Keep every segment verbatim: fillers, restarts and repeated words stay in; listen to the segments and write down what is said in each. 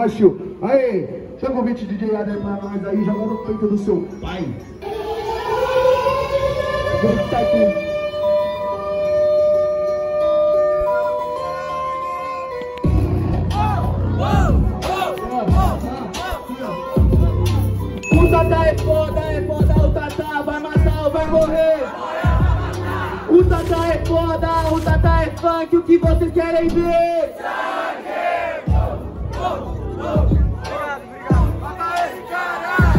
nós, tio. Aí, chama o convite de D J Adem pra nós aí, joga no peito do seu pai. Tá aqui. O Tata é funk, o que vocês querem ver? Sangue! Bom, bom, bom. Obrigado, obrigado. Mata esse cara!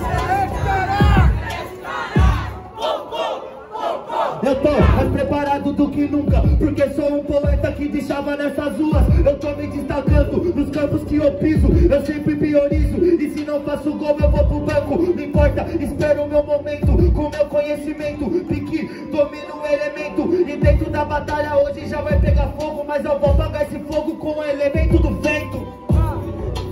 É esse cara! É esse cara! Bom, bom, bom, bom. Eu tô mais preparado do que nunca, porque sou um poeta que deixava nessas ruas. Eu tô me destacando nos campos que eu piso. Eu sempre priorizo, e se não faço gol eu vou pro banco. Não importa, espero o meu momento, com meu conhecimento. Pique, domino o elemento, e dentro da batalha hoje já vai pegar fogo, mas eu vou apagar esse fogo com o elemento do vento.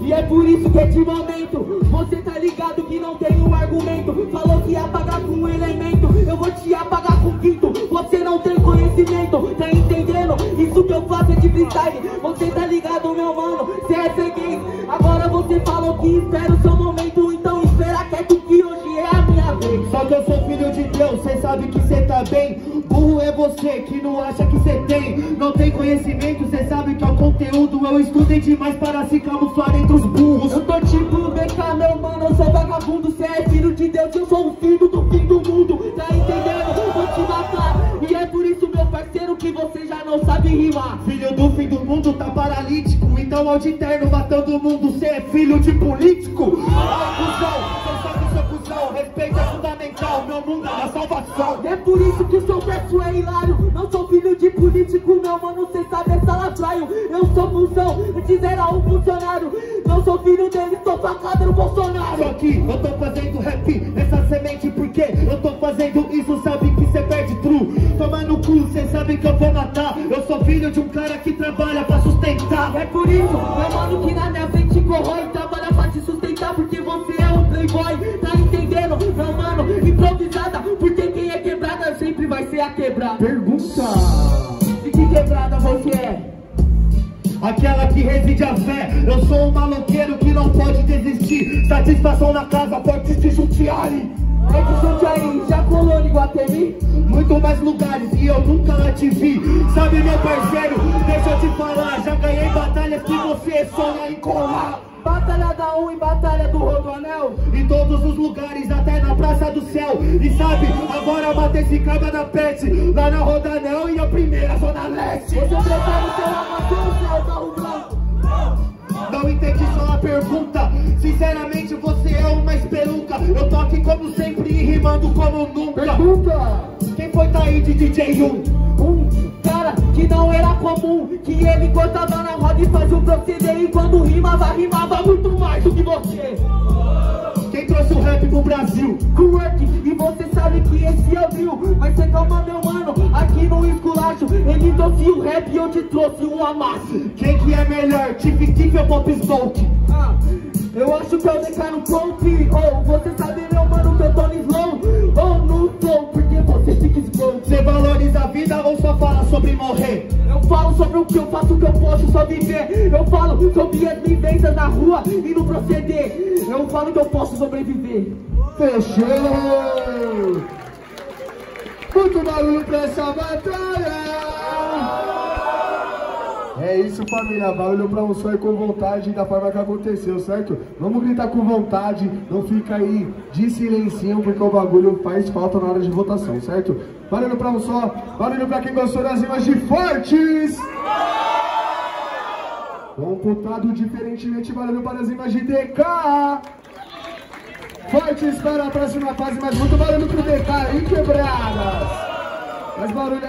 E é por isso que te momento, você tá ligado que não tem um argumento. Falou que ia apagar com um elemento, eu vou te apagar com quinto. Você não tem conhecimento, tá entendendo? Isso que eu faço é de freestyle. Você tá ligado, meu mano, cê é freguês. Agora você falou que espera o seu momento, então espera quieto que hoje é a minha vez. Só que eu sou filho de Deus, cê sabe que cê tá bem. Burro é você que não acha que cê tem. Não tem conhecimento, cê sabe que é o conteúdo. Eu estudei demais para se camuflar entre os burros. Eu tô tipo B K, meu mano, eu sou vagabundo. Cê é filho de Deus, eu sou o filho do fim do mundo. Tá entendendo? Vou te matar. E é por isso, meu parceiro, que você já não sabe rimar. Filho do fim do mundo tá paralítico, então ao de terno matando o mundo. Cê é filho de político. Ah, cuzão, cê sabe seu cuzão. Respeito é fundamental, meu mundo é a salvação. E é por isso que o seu verso é hilário. Não sou filho de político, meu mano, cê sabe é salafraio. Eu sou função, antes era um funcionário. Não sou filho dele, sou facada no Bolsonaro. Só que eu tô fazendo rap nessa semente, porque eu tô fazendo isso, sabe que cê perde true. Toma no cu, cê sabe que eu vou matar. Eu sou filho de um cara que trabalha pra sustentar. É por isso, meu mano, que na minha frente corrói. Trabalha pra se sustentar, porque você é um playboy. Tá entendendo, meu mano? Improvisada, porque quem é quebrada sempre vai ser a quebrada. Pergunta: de que quebrada você é? Aquela que reside a fé. Eu sou um maloqueiro que não pode desistir. Satisfação na casa, pode te chutearem. É que Jundiaí já colou em Guatemi? Muito mais lugares e eu nunca a te vi. Sabe, meu parceiro, deixa eu te falar, já ganhei batalhas que você sonha em colar. Batalha da U e Batalha do Rodoanel, em todos os lugares, até na Praça do Céu. E sabe, agora matei esse cabra da Pet, lá na Rodoanel e a primeira Zona Leste. Você prefere ser amador ou ser o carro branco? Não entendi só a pergunta. Sinceramente você é uma espelunca. Eu tô aqui como sempre e rimando como nunca. Pergunta: quem foi daí de D J um? Um cara que não era comum, que ele gostava na roda e fazia um proceder. E quando rimava, rimava muito mais do que você. Quem trouxe o rap pro Brasil? Kuwait. E você sabe que esse abril. Mas você calma, meu mano, aqui no esculacho ele trouxe o rap e eu te trouxe um amasso. Quem que é melhor, Tiff Tiff ou Pop Smoke? Ah, eu acho que eu decar no Pompe. Ou você sabe, meu mano, que eu tô no slow. Ou no flow, porque você fica slow. Você valoriza a vida ou só fala sobre morrer? Eu falo sobre o que eu faço, o que eu posso só viver. Eu falo sobre as vivências na rua e no proceder. Eu falo que eu posso sobreviver. Fechou! Muito barulho pra essa batalha! É isso, família. Barulho pra um sonho com vontade da forma que aconteceu, certo? Vamos gritar com vontade, não fica aí de silencinho, porque o bagulho faz falta na hora de votação, certo? Barulho pra um só, barulho pra quem gostou das rimas de Fortes! Computado diferentemente, barulho para as rimas de D K! Fortes para a próxima fase, mas muito barulho pro D K, hein, quebradas! Mas barulho